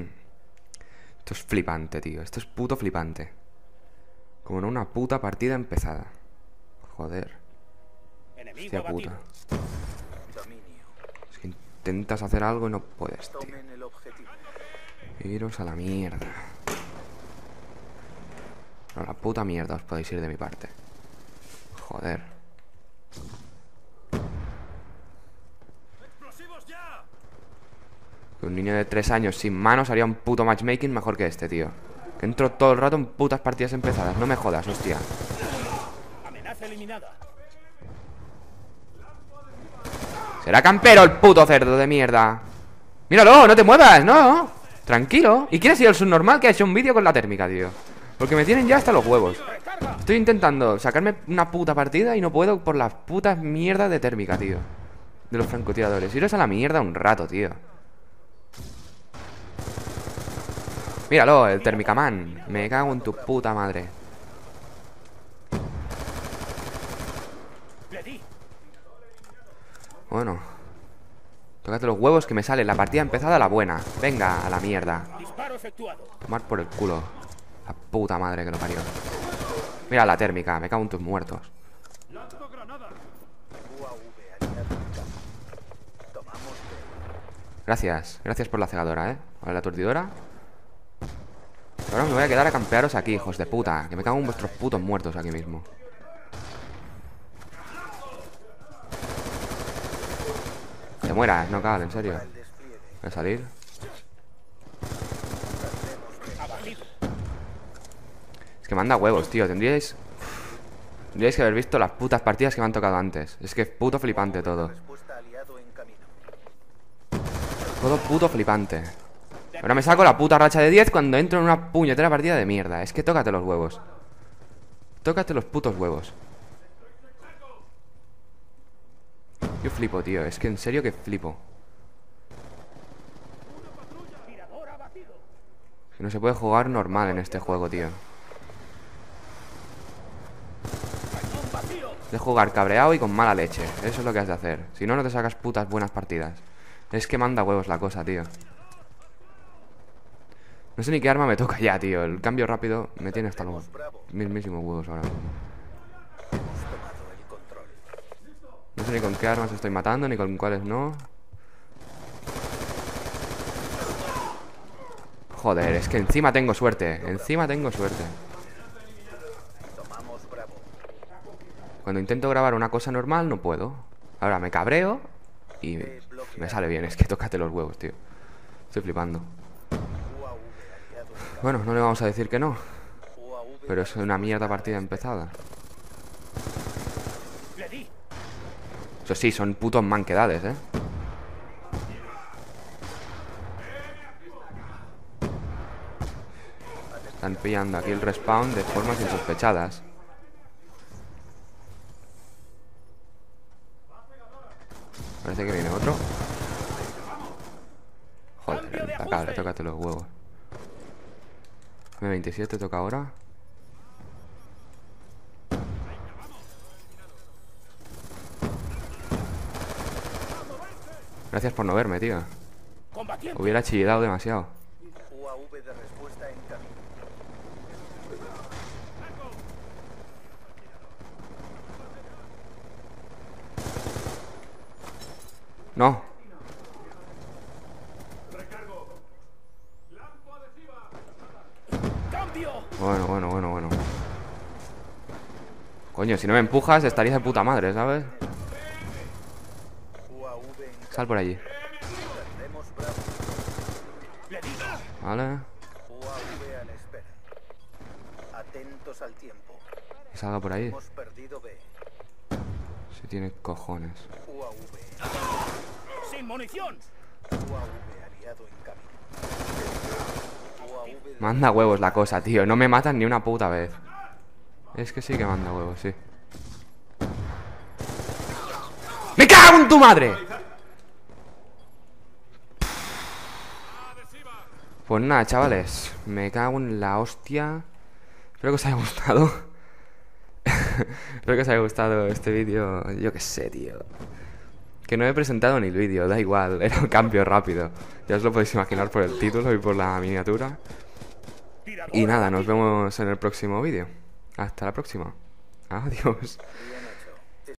Esto es flipante, tío. Esto es puto flipante. Como en una puta partida empezada. Joder. Hostia puta. Es que intentas hacer algo y no puedes, tío. Iros a la mierda. No, la puta mierda os podéis ir de mi parte. Joder. Un niño de 3 años sin manos haría un puto matchmaking mejor que este, tío. Que entro todo el rato en putas partidas empezadas. No me jodas, hostia. Amenaza eliminada. Será campero el puto cerdo de mierda. Míralo, no te muevas, no. Tranquilo. ¿Y quién ha sido el subnormal que ha hecho un vídeo con la térmica, tío? Porque me tienen ya hasta los huevos. Estoy intentando sacarme una puta partida y no puedo por las putas mierdas de térmica, tío. De los francotiradores. Iros a la mierda un rato, tío. Míralo, el Térmicaman. Me cago en tu puta madre. Bueno. Tócate los huevos que me sale. La partida empezada la buena. Venga, a la mierda. Tomar por el culo. La puta madre que lo parió. Mira la térmica. Me cago en tus muertos. Gracias. Gracias por la cegadora, ¿eh? Ahora la aturdidora. Ahora me voy a quedar a campearos aquí, hijos de puta. Que me cago en vuestros putos muertos aquí mismo. Te mueras, no cagas, en serio. Voy a salir. Es que manda huevos, tío. Tendríais que haber visto las putas partidas que me han tocado antes. Es que es puto flipante todo. Todo puto flipante. Ahora me saco la puta racha de 10 cuando entro en una puñetera partida de mierda. Es que tócate los huevos. Tócate los putos huevos. Yo flipo, tío. Es que en serio que flipo. No se puede jugar normal en este juego, tío. De jugar cabreado y con mala leche. Eso es lo que has de hacer. Si no, no te sacas putas buenas partidas. Es que manda huevos la cosa, tío. No sé ni qué arma me toca ya, tío. El cambio rápido me tiene hasta los mismísimos huevos ahora mismo. No sé ni con qué armas estoy matando, ni con cuáles no. Joder, es que encima tengo suerte. Encima tengo suerte. Cuando intento grabar una cosa normal, no puedo. Ahora me cabreo y me sale bien. Es que tócate los huevos, tío. Estoy flipando. Bueno, no le vamos a decir que no. Pero es una mierda partida empezada. Eso sí, son putos manquedades, ¿eh? Están pillando aquí el respawn de formas insospechadas. Parece que viene otro. Joder, cabrón, tócate los huevos. M27 toca ahora. Gracias por no verme, tío. Hubiera chillado demasiado. No. Bueno. Coño, si no me empujas estarías de puta madre, ¿sabes? Sal por allí. Vale. Que salga por ahí. Si tiene cojones. Sin munición. Manda huevos la cosa, tío. No me matan ni una puta vez. Es que sí que manda huevos, sí. ¡Me cago en tu madre! Pues nada, chavales. Me cago en la hostia. Espero que os haya gustado. Espero que os haya gustado este vídeo. Yo qué sé, tío. Que no he presentado ni el vídeo, da igual, era un cambio rápido. Ya os lo podéis imaginar por el título y por la miniatura. Y nada, nos vemos en el próximo vídeo. Hasta la próxima. Adiós.